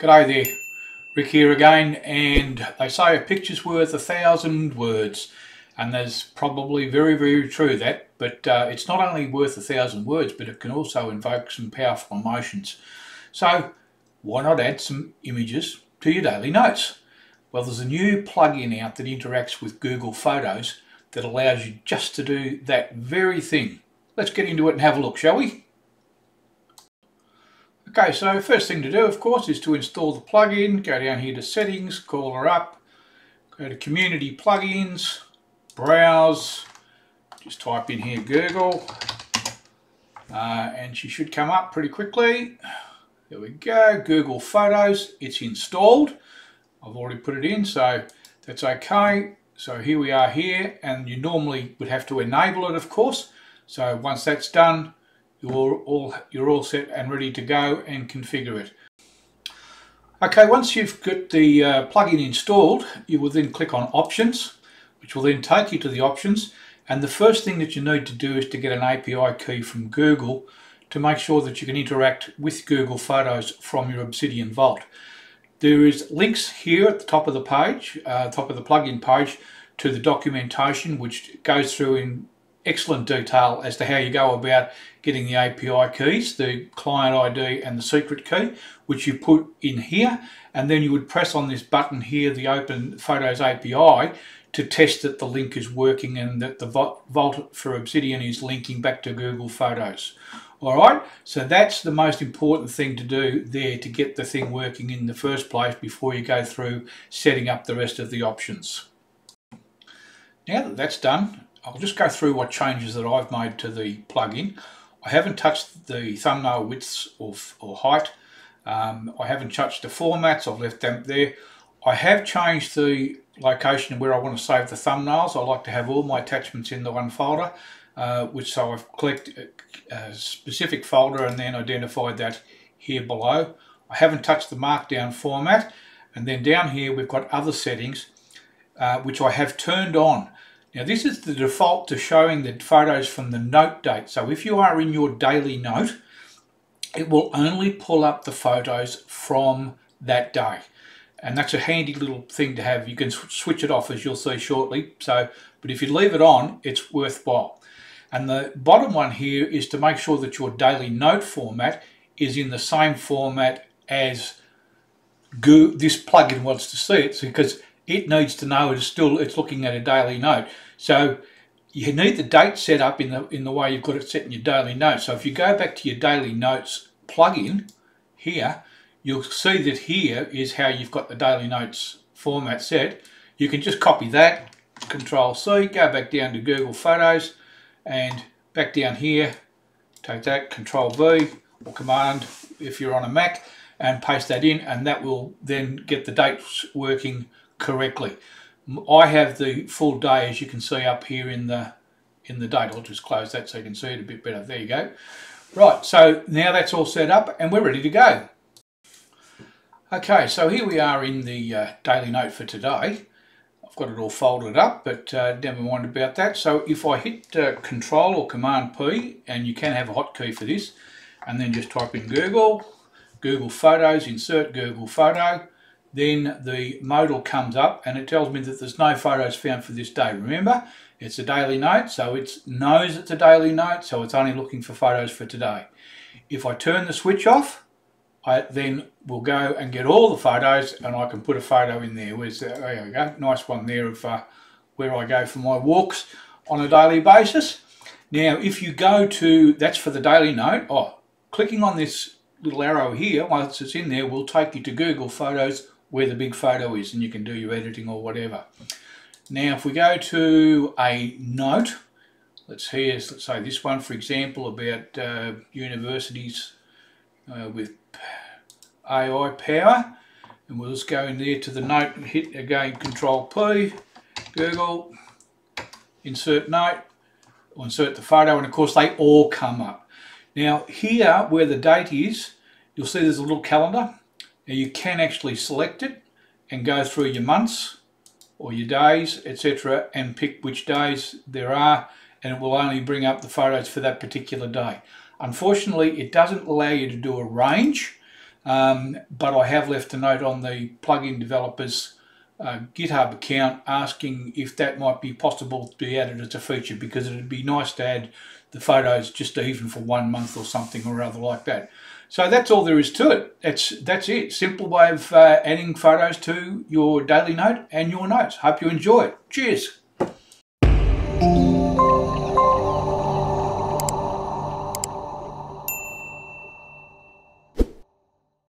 G'day there, Rick here again, and they say a picture's worth 1,000 words, and that's probably very, very true that, but it's not only worth 1,000 words, but it can also invoke some powerful emotions. So why not add some images to your daily notes? Well, there's a new plugin out that interacts with Google Photos that allows you just to do that very thing. Let's get into it and have a look, shall we? Okay, so first thing to do, of course, is to install the plugin. Go down here to Settings, call her up, go to Community Plugins, Browse, just type in here Google, and she should come up pretty quickly. There we go, Google Photos, it's installed. I've already put it in, so that's okay. So here we are here, and you normally would have to enable it, of course. So once that's done, you're all set and ready to go and configure it. Okay, once you've got the plugin installed, you will then click on Options, which will then take you to the options. And the first thing that you need to do is to get an API key from Google to make sure that you can interact with Google Photos from your Obsidian Vault. There is links here at the top of the page, top of the plugin page, to the documentation, which goes through in excellent detail as to how you go about getting the API keys, the client ID and the secret key, which you put in here, and then you would press on this button here, the Open Photos API, to test that the link is working and that the Vault for Obsidian is linking back to Google Photos. Alright, so that's the most important thing to do there to get the thing working in the first place before you go through setting up the rest of the options. Now that that's done, I'll just go through what changes that I've made to the plugin. I haven't touched the thumbnail widths or height. I haven't touched the formats, I've left them there. I have changed the location where I want to save the thumbnails. I like to have all my attachments in the one folder, so I've clicked a specific folder and then identified that here below. I haven't touched the markdown format, and then down here we've got other settings which I have turned on. Now this is the default to showing the photos from the note date. So if you are in your daily note, it will only pull up the photos from that day. And that's a handy little thing to have. You can switch it off, as you'll see shortly. So, but if you leave it on, it's worthwhile. And the bottom one here is to make sure that your daily note format is in the same format as this plugin wants to see it, because it needs to know it's looking at a daily note. So you need the date set up in the way you've got it set in your daily note. So if you go back to your daily notes plugin here, you'll see that here is how you've got the daily notes format set. You can just copy that, Control C, go back down to Google Photos, and back down here, take that, Control V or Command if you're on a Mac, and paste that in, and that will then get the dates working correctly. I have the full day, as you can see up here in the date. I'll just close that so you can see it a bit better. There you go. Right, so now that's all set up and we're ready to go. Okay, so here we are in the daily note for today. I've got it all folded up, but never mind about that. So if I hit Control or Command P, and you can have a hotkey for this, and then just type in Google Photos, insert Google Photo, then the modal comes up and it tells me that there's no photos found for this day. Remember, it's a daily note, so it knows it's a daily note, so it's only looking for photos for today. If I turn the switch off, I then will go and get all the photos, and I can put a photo in there. There we go, nice one there of where I go for my walks on a daily basis. Now, if you go to, that's for the daily note. Oh, clicking on this little arrow here, once it's in there, will take you to Google Photos where the big photo is, and you can do your editing or whatever. Now, if we go to a note, let's say this one, for example, about universities with AI power, and we'll just go in there to the note and hit again Control P, Google, insert note, or insert the photo, and of course they all come up. Now here where the date is, you'll see there's a little calendar. Now you can actually select it and go through your months or your days, etc., and pick which days there are, and it will only bring up the photos for that particular day. Unfortunately, it doesn't allow you to do a range, but I have left a note on the plugin developers GitHub account asking if that might be possible to be added as a feature, because it would be nice to add the photos just even for 1 month or something or other like that. So that's all there is to it. That's it. Simple way of adding photos to your daily note and your notes. Hope you enjoy it. Cheers.